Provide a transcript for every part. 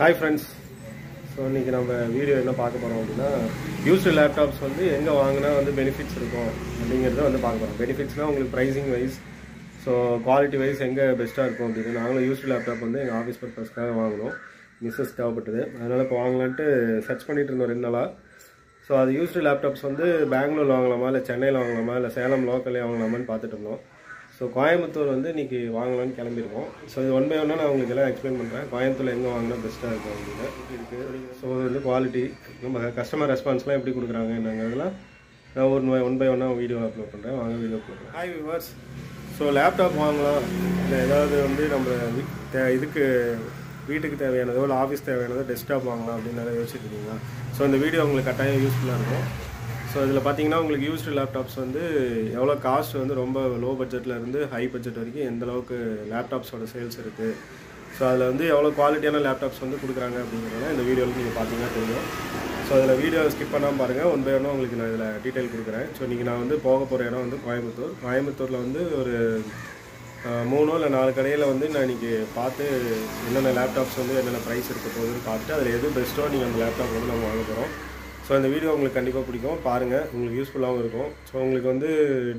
Hi friends. So இன்னைக்கு நம்ம video என்ன பார்க்க போறோம் அப்படினா யூஸ்டு லேப்டாப்ஸ் வந்து எங்க வாங்குனா வந்து बेनिफिट्स இருக்கும் அப்படிங்கறத வந்து பார்க்க போறோம். बेनिफिट्सனா உங்களுக்கு pricing wise so quality wise எங்க பெஸ்டா இருக்கும் அப்படிங்க. நாங்களும் யூஸ்டு லேப்டாப் வந்து எங்க ஆபீஸ் பர்பஸ்க்காக வாங்குறோம். மிஸ்ஸஸ் தேவைப்பட்டது. அதனால இப்ப வாங்கலாம்னு சர்ச் பண்ணிட்டு இருந்தோம் ரெண்டு நாளா. So அது யூஸ்டு லேப்டாப்ஸ் வந்து பெங்களூர்ல வாங்கலாமா இல்ல சென்னையில வாங்கலாமா இல்ல சேலம் லோக்கல்ல வாங்கலாமான்னு பார்த்துட்டு இருந்தோம். So கோயம்புத்தூர் வந்து இன்னைக்கு வாங்கலாம்னு கிளம்பிருக்கோம். ஸோ இது ஒன் பை ஒன்னா நான் உங்களுக்கு எல்லாம் எக்ஸ்பிளைன் பண்ணுறேன். கோயம்புத்தூரில் எங்கே வாங்கினா பெஸ்ட்டாக இருக்கும் அப்படின்னு இருக்கு. ஸோ இது வந்து குவாலிட்டி நம்ம கஸ்டமர் ரெஸ்பான்ஸ்லாம் எப்படி கொடுக்குறாங்க என்னங்கிறதுலாம் நான் ஒரு ஒன் பை ஒன்னாக வீடியோ அப்லோட் பண்ணுறேன். வாங்க வீடியோ கொடுக்குறேன். Hi viewers. ஸோ லேப்டாப் வாங்கலாம் இல்லை ஏதாவது வந்து நம்ம இதுக்கு வீட்டுக்கு தேவையானதோ இல்லை ஆஃபீஸ் தேவையானதோ டெஸ்க்டாப் வாங்கலாம் அப்படின்னு நிறைய யோசிச்சுருக்கீங்களா? ஸோ இந்த வீடியோ உங்களுக்கு கட்டாயம் யூஸ்ஃபுல்லாக இருக்கும். ஸோ இதில் பார்த்தீங்கன்னா உங்களுக்கு யூஸ்டு லேப்டாப்ஸ் வந்து எவ்வளோ காஸ்ட் வந்து ரொம்ப லோ பட்ஜெட்லேருந்து ஹை பட்ஜெட் வரைக்கும் எந்தளவுக்கு லேப்டாப்ஸோட சேல்ஸ் இருக்குது. ஸோ அதில் வந்து எவ்வளோ குவாலிட்டியான லேப்டாப்ஸ் வந்து கொடுக்குறாங்க அப்படிங்கிறத இந்த வீடியோவில் நீங்கள் பார்த்தீங்கன்னா தெரியும். ஸோ அதில் வீடியோ ஸ்கிப் பண்ணாமல் பாருங்கள். ஒன் பை ஒன்னாக உங்களுக்கு நான் இதில் டீட்டெயில் கொடுக்குறேன். ஸோ இன்றைக்கி நான் வந்து போக போகிற இடம் வந்து கோயம்புத்தூர். கோயம்புத்தூரில் வந்து ஒரு 3 or 4 கடையில் வந்து நான் இன்றைக்கி பார்த்து என்னென்ன லேப்டாப்ஸ் வந்து என்னென்ன ப்ரைஸ் இருக்க போகுதுன்னு பார்த்துட்டு அதில் எது பெஸ்ட்டோ நீங்கள் அந்த லேப்டாப் வந்து நம்ம வாங்க போகிறோம். ஸோ இந்த வீடியோ உங்களுக்கு கண்டிப்பாக பிடிக்கும், பாருங்கள். உங்களுக்கு யூஸ்ஃபுல்லாகவும் இருக்கும். ஸோ உங்களுக்கு வந்து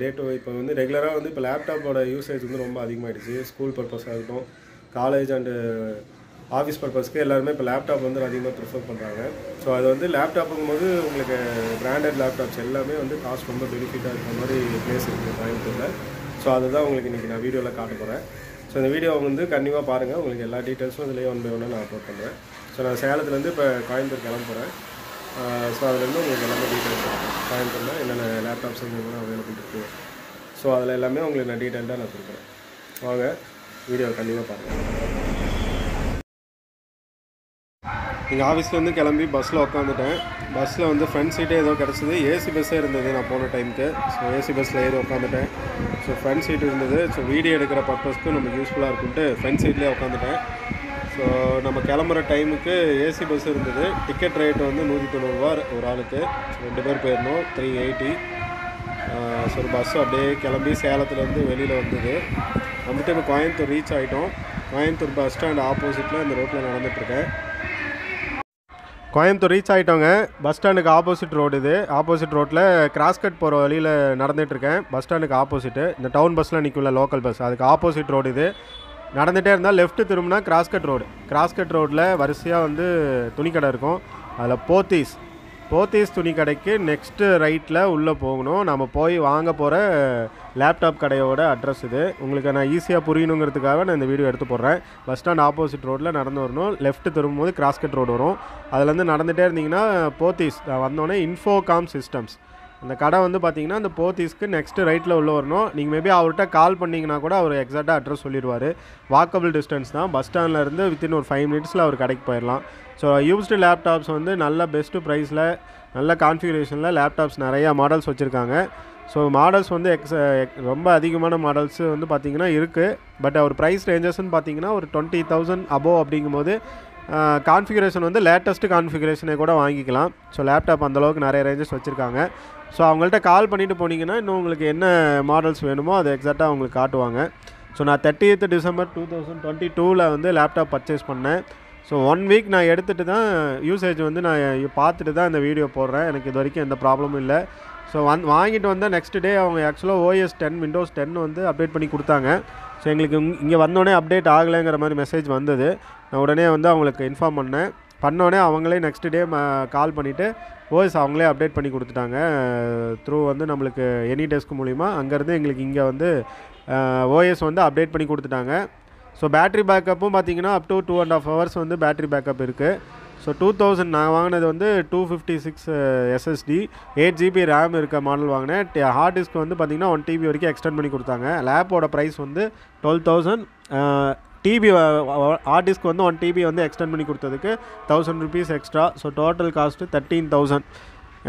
டேட்டோ இப்போ வந்து ரெகுலராக வந்து இப்போ லேப்டாப்போட யூசேஜ் வந்து ரொம்ப அதிகமாகிடுச்சு. ஸ்கூல் பர்பஸாக இருக்கும், காலேஜ் அண்டு ஆஃபீஸ் பர்பஸ்க்கு எல்லாருமே இப்போ லேப்டாப் வந்து அதிகமாக ப்ரிஃபர் பண்ணுறாங்க. ஸோ அது வந்து லேப்டாப்புங்கும் போது உங்களுக்கு பிராண்டட் லேப்டாப்ஸ் எல்லாமே வந்து காஸ்ட் ரொம்ப பெனிஃபிட்டாக இருக்கிற மாதிரி பிளேஸ் இருக்குது கோயம்புத்தூரில். ஸோ அதுதான் உங்களுக்கு இன்றைக்கி நான் வீடியோவில் காட்ட போகிறேன். ஸோ இந்த வீடியோ வந்து கண்டிப்பாக பாருங்கள். உங்களுக்கு எல்லா டீட்டெயில்ஸும் இதுலேயே ஒன் பை ஒன்னாக நான் அப்லோட் பண்ணுறேன். ஸோ நான் சேலத்துலேருந்து இப்போ கோயம்புத்தூர் கிளம்புறேன். ஸோ அதுலேருந்து உங்களுக்கு எல்லாமே டீட்டெயில்ஸ் கோயம்புத்தூரில் என்னென்ன லேப்டாப்ஸ் வந்து அவைலபிள் இருக்குது. ஸோ அதில் எல்லாமே உங்களுக்கு நான் டீட்டெயில்டாக நான் கொடுக்குறேன். வாங்க வீடியோவை கண்டிப்பாக பாருங்கள். எங்கள் ஆஃபீஸ்லேருந்து கிளம்பி பஸ்ஸில் உட்காந்துட்டேன். பஸ்ஸில் வந்து ஃப்ரண்ட் சீட்டே ஏதோ கிடச்சிது. ஏசி பஸ்ஸே இருந்தது நான் போன டைமுக்கு. ஸோ ஏசி பஸ்ஸில் ஏறி உட்காந்துட்டேன். ஸோ ஃப்ரண்ட் சீட் இருந்தது. ஸோ வீடியோ எடுக்கிற பர்பஸ்க்கு நமக்கு யூஸ்ஃபுல்லாக இருக்குன்ட்டு ஃப்ரண்ட் சீட்லேயே உட்காந்துட்டேன். ஸோ நம்ம கிளம்புற டைமுக்கு ஏசி பஸ் இருந்தது. டிக்கெட் ரேட் வந்து 190 ரூபா ஒரு ஆளுக்கு. ஸோ 2 பேர் போயிருந்தோம், 380. ஸோ ஒரு பஸ் அப்படியே கிளம்பி சேலத்துலேருந்து வெளியில் வந்தது. வந்துட்டு இப்போ கோயம்புத்தூர் ரீச் ஆகிட்டோம். கோயம்புத்தூர் பஸ் ஸ்டாண்ட் ஆப்போசிட்டில் இந்த ரோட்டில் நடந்துகிட்ருக்கேன். கோயம்புத்தூர் ரீச் ஆகிட்டோங்க. பஸ் ஸ்டாண்டுக்கு ஆப்போசிட் ரோடு இது. ஆப்போசிட் ரோட்டில் கிராஸ்கட் போகிற வழியில் நடந்துகிட்ருக்கேன். பஸ் ஸ்டாண்டுக்கு ஆப்போசிட்டு இந்த டவுன் பஸ்லாம் நிற்குள்ள லோக்கல் பஸ், அதுக்கு ஆப்போசிட் ரோடு இது. நடந்துகிட்டே இருந்தால் லெஃப்ட்டு திரும்பினா கிராஸ்கட் ரோடு. கிராஸ்கட் ரோட்டில் வரிசையாக வந்து துணிக்கடை இருக்கும். அதில் போத்தீஸ் துணிக்கடைக்கு நெக்ஸ்ட்டு ரைட்டில் உள்ளே போகணும். நம்ம போய் வாங்க போகிற லேப்டாப் கடையோட அட்ரஸ் இது. உங்களுக்கு நான் ஈஸியாக புரியணுங்கிறதுக்காக நான் இந்த வீடியோ எடுத்து போடுறேன். பஸ் ஸ்டாண்ட் ஆப்போசிட் ரோட்டில் நடந்து வரணும். லெஃப்ட்டு திரும்பும்போது கிராஸ்கட் ரோடு வரும். அதுலேருந்து நடந்துகிட்டே இருந்தீங்கன்னா போத்தீஸ் வந்தோடனே இன்ஃபோகாம் சிஸ்டம்ஸ் அந்த கடை வந்து பார்த்தீங்கன்னா அந்த போத்தீஸ்க்கு நெக்ஸ்ட்டு ரைட்டில் உள்ள வரணும். நீங்கள் மேபி அவர்கிட்ட கால் பண்ணிங்கன்னா கூட அவர் எக்ஸாக்டாக அட்ரஸ் சொல்லிடுவார். வாக்கபிள் டிஸ்டன்ஸ் தான். பஸ் ஸ்டாண்ட்லேருந்து வித்தின் ஒரு 5 minutes அவர் கடைக்கு போயிடலாம். ஸோ யூஸ்டு லேப்டாப்ஸ் வந்து நல்ல பெஸ்ட்டு ப்ரைஸில் நல்ல கான்ஃபிகரேஷனில் லேப்டாப்ஸ் நிறையா மாடல்ஸ் வச்சுருக்காங்க. ஸோ மாடல்ஸ் வந்து ரொம்ப அதிகமான மாடல்ஸு வந்து பார்த்திங்கன்னா இருக்குது. பட் அவர் ப்ரைஸ் ரேஞ்சஸ்ன்னு பார்த்தீங்கன்னா ஒரு 20,000 அபோவ். அப்படிங்கும்போது கான்ஃபிகரேஷன் வந்து லேட்டஸ்ட்டு கான்ஃபிகரேஷனை கூட வாங்கிக்கலாம். ஸோ லேப்டாப் அந்தளவுக்கு நிறைய ரேஞ்சஸ் வச்சுருக்காங்க. ஸோ அவங்கள்ட்ட கால் பண்ணிவிட்டு போனீங்கன்னா இன்னும் உங்களுக்கு என்ன மாடல்ஸ் வேணுமோ அதை எக்ஸாக்டாக அவங்களுக்கு காட்டுவாங்க. ஸோ நான் 30th December 2022 வந்து லேப்டாப் பர்ச்சேஸ் பண்ணேன். ஸோ 1 week நான் எடுத்துகிட்டு தான் யூசேஜ் வந்து நான் பார்த்துட்டு தான் இந்த வீடியோ போடுறேன். எனக்கு இது வரைக்கும் எந்த ப்ராப்ளமும் இல்லை. ஸோ வாங்கிட்டு வந்தால் நெக்ஸ்ட் டே அவங்க ஆக்சுவலாக OS 10 Windows 10 வந்து அப்டேட் பண்ணி கொடுத்தாங்க. ஸோ எங்களுக்கு இங்கே வந்தோடனே அப்டேட் ஆகலைங்கிற மாதிரி மெசேஜ் வந்தது. நான் உடனே வந்து அவங்களுக்கு இன்ஃபார்ம் பண்ணோடனே அவங்களே நெக்ஸ்ட் டே கால் பண்ணிவிட்டு ஓஎஸ் அவங்களே அப்டேட் பண்ணி கொடுத்துட்டாங்க. த்ரூ வந்து நம்மளுக்கு எனி டெஸ்க் மூலிமா அங்கேருந்து எங்களுக்கு இங்கே வந்து ஓஎஸ் வந்து அப்டேட் பண்ணி கொடுத்துட்டாங்க. ஸோ பேட்ரி பேக்கப்பும் பார்த்திங்கன்னா அப் டு 2.5 hours வந்து பேட்ரி பேக்கப் இருக்குது. ஸோ 2000 நான் வாங்கினது வந்து 256 SSD 8 GB ரேம் இருக்க மாடல் வாங்கினேன். ஹார்ட் டிஸ்க் வந்து பார்த்திங்கன்னா 1 TB வரைக்கும் எக்ஸ்டெண்ட் பண்ணி கொடுத்தாங்க. லேப்போட ப்ரைஸ் வந்து 12,000. டிபி ஹார்ட் டிஸ்க் வந்து 1 TB வந்து எக்ஸ்டெண்ட் பண்ணி கொடுத்ததுக்கு 1000 rupees extra. So total cost 13,000.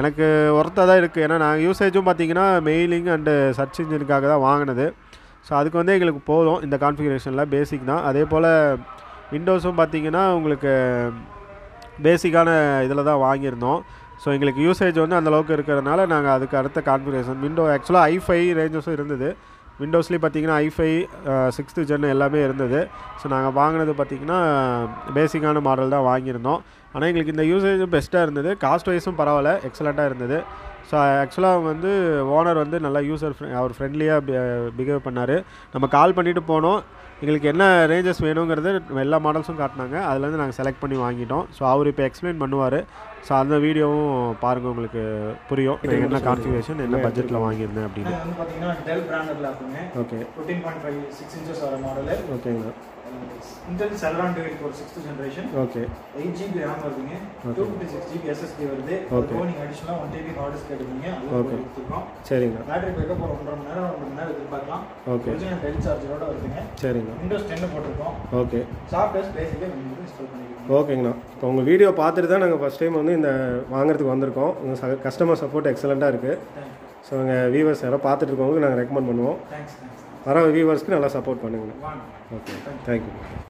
எனக்கு ஒர்த்தாக தான் இருக்குது. ஏன்னா நாங்கள் யூசேஜும் பார்த்திங்கன்னா மெயிலிங் அண்டு சர்ச் இன்ஜினுக்காக தான் வாங்கினது. ஸோ அதுக்கு வந்து எங்களுக்கு போதும் இந்த கான்ஃபிகரேஷனில் பேசிக் தான். அதே போல் விண்டோஸும் பார்த்திங்கன்னா உங்களுக்கு பேசிக்கான இதில் தான் வாங்கியிருந்தோம். ஸோ எங்களுக்கு யூசேஜ் வந்து அந்தளவுக்கு இருக்கிறதுனால நாங்கள் அதுக்கு அடுத்த கான்ஃபிகரேஷன் விண்டோ ஆக்சுவலாக i5 ரேஞ்சஸும் இருந்தது. Windows i5 6th gen எல்லாமே இருந்தது சோ நாங்க வாங்குனது பாத்தீங்கன்னா பேசிக்கான மாடல் தான் வாங்கிருந்தோம் ஆனா உங்களுக்கு இந்த யூசேஜ் பெஸ்டா இருந்தது காஸ்ட் வைஸும் பரவாயில்லை எக்ஸலெண்டா இருந்தது சோ एक्चुअली வந்து ஓனர் வந்து நல்ல யூசர் அவர் ஃப்ரெண்ட்லியா பிஹேவ் பண்ணாரு நம்ம கால் பண்ணிட்டு போனோம் உங்களுக்கு என்ன ரேஞ்சஸ் வேணும்ங்கறது எல்லா மாடல்ஸும் காட்டுனாங்க அதுல இருந்து நாங்க செலக்ட் பண்ணி வாங்கிட்டோம் சோ அவர் இப்ப எக்ஸ்பிளைன் பண்ணுவாரு சோ அந்த வீடியோவும் பாருங்க உங்களுக்கு புரியும் என்ன கான்ஃபிகரேஷன் என்ன பட்ஜெட்ல வாங்கிருந்தேன் அப்படினு வந்து பாத்தீங்கன்னா Dell branded laptopங்க ஓகே 15.5 6 inches வர மாடல் ஓகேங்க Intel Celeron Dual Core 6th generation okay 8GB RAM வருதுங்க 256GB SSD வருது அதுக்கு நீங்க அடிஷனலா 1TB ஹார்ட் டிஸ்க் எடுத்துங்க அதுக்கு எடுத்துறோம் சரிங்க பேட்டரி பேக்கப் ஒரு 1.5 மணி நேரம் 1 மணி நேரம் எடுத்து பார்க்கலாம் ஓகே ஒரிஜினல் டெல் சார்ஜரோட வருதுங்க சரிங்க Windows 10 போட்டுறோம் ஓகே சாஃப்ட்வேர் பேசிக்கலி நீங்க இன்ஸ்டால் பண்ணிக்கலாம் ஓகேங்கண்ணா இப்போ உங்க வீடியோ பார்த்துட்டு தான் நாங்க ஃபர்ஸ்ட் டைம் வந்து இந்த வாங்குறதுக்கு வந்திருக்கோம் உங்க கஸ்டமர் சப்போர்ட் எக்ஸலெண்டா இருக்கு சோ உங்க வியூவர்ஸ் யாரோ பார்த்துட்டு இருக்கவங்களுக்கு நாங்க ரெக்கமெண்ட் பண்ணுவோம் Thanks. Para viewers ku nalla support pannunga okay thank you